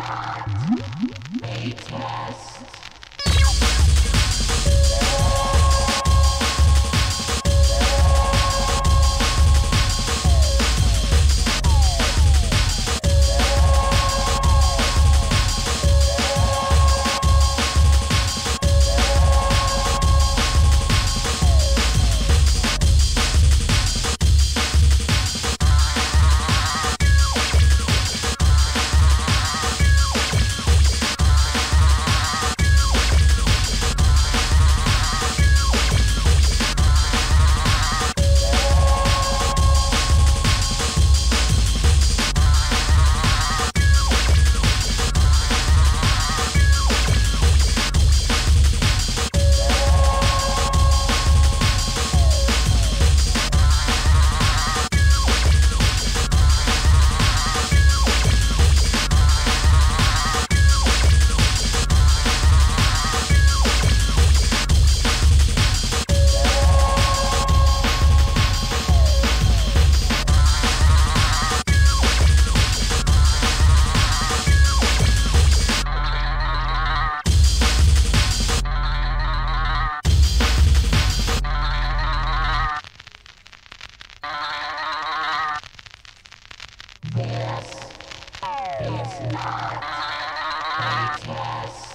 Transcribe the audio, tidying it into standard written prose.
not a test. This is not a test.